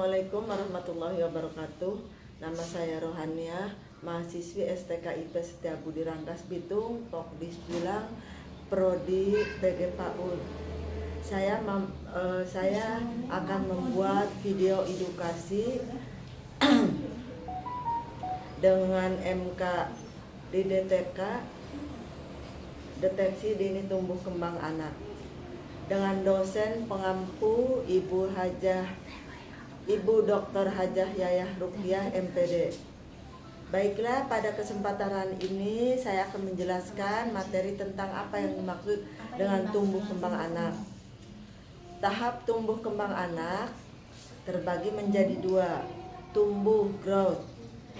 Assalamualaikum warahmatullahi wabarakatuh. Nama saya Rohania, mahasiswi STKIP Setia Budi Rangkas Bitung, Pokdis Bilang, Prodi PG PAUD. Saya akan membuat video edukasi dengan MK di DTK, Deteksi Dini Tumbuh Kembang Anak, dengan dosen pengampu Ibu Dr. Hajah Yayah Rukiah, MPD. Baiklah, pada kesempatan ini saya akan menjelaskan materi tentang apa yang dimaksud dengan tumbuh kembang anak. Tahap tumbuh kembang anak terbagi menjadi dua. Tumbuh, growth,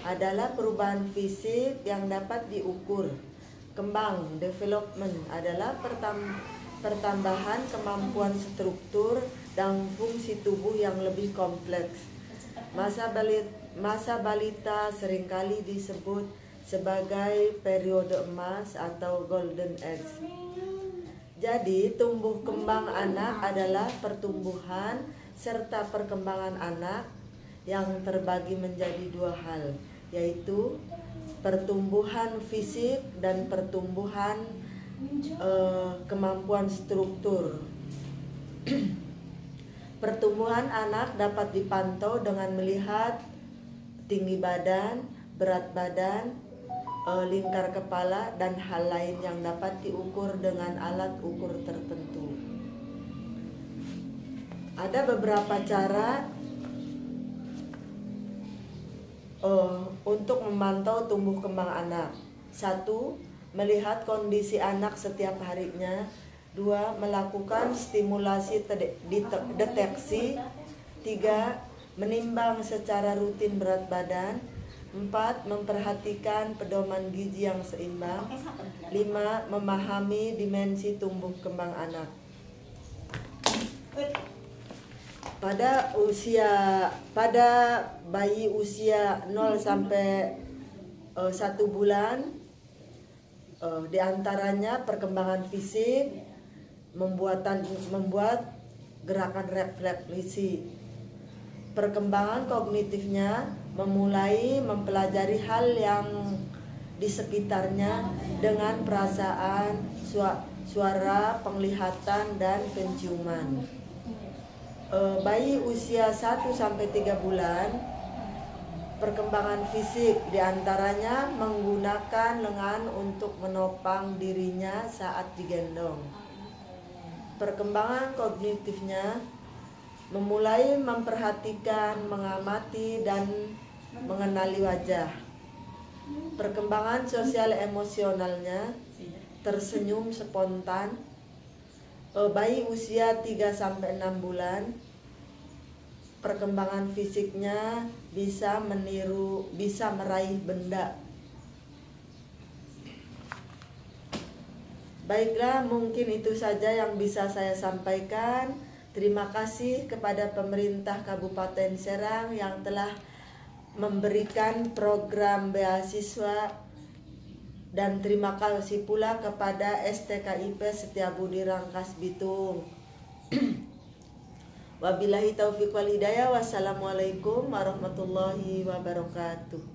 adalah perubahan fisik yang dapat diukur. Kembang, development, adalah pertambahan kemampuan struktur dan fungsi tubuh yang lebih kompleks. Masa balita seringkali disebut sebagai periode emas atau golden age. Jadi, tumbuh kembang anak adalah pertumbuhan serta perkembangan anak yang terbagi menjadi dua hal, yaitu pertumbuhan fisik dan pertumbuhan kemampuan struktur. Pertumbuhan anak dapat dipantau dengan melihat tinggi badan, berat badan, lingkar kepala, dan hal lain yang dapat diukur dengan alat ukur tertentu. Ada beberapa cara untuk memantau tumbuh kembang anak. 1. Melihat kondisi anak setiap harinya. 2. Melakukan stimulasi deteksi. 3. Menimbang secara rutin berat badan. 4. Memperhatikan pedoman gizi yang seimbang. 5. Memahami dimensi tumbuh kembang anak. Pada bayi usia 0 sampai 1 bulan, di antaranya perkembangan fisik, membuat gerakan refleksi, perkembangan kognitifnya, memulai mempelajari hal yang di sekitarnya dengan perasaan, suara, penglihatan, dan penciuman. Bayi usia 1 sampai 3 bulan, perkembangan fisik diantaranya menggunakan lengan untuk menopang dirinya saat digendong. Perkembangan kognitifnya memulai memperhatikan, mengamati, dan mengenali wajah. Perkembangan sosial emosionalnya tersenyum spontan. Bayi usia 3-6 bulan, perkembangan fisiknya bisa meraih benda. Baiklah, mungkin itu saja yang bisa saya sampaikan. Terima kasih kepada pemerintah Kabupaten Serang yang telah memberikan program beasiswa, dan terima kasih pula kepada STKIP Setia Budi Rangkas Bitung. Wabillahi taufiq wal hidayah. Wassalamualaikum warahmatullahi wabarakatuh.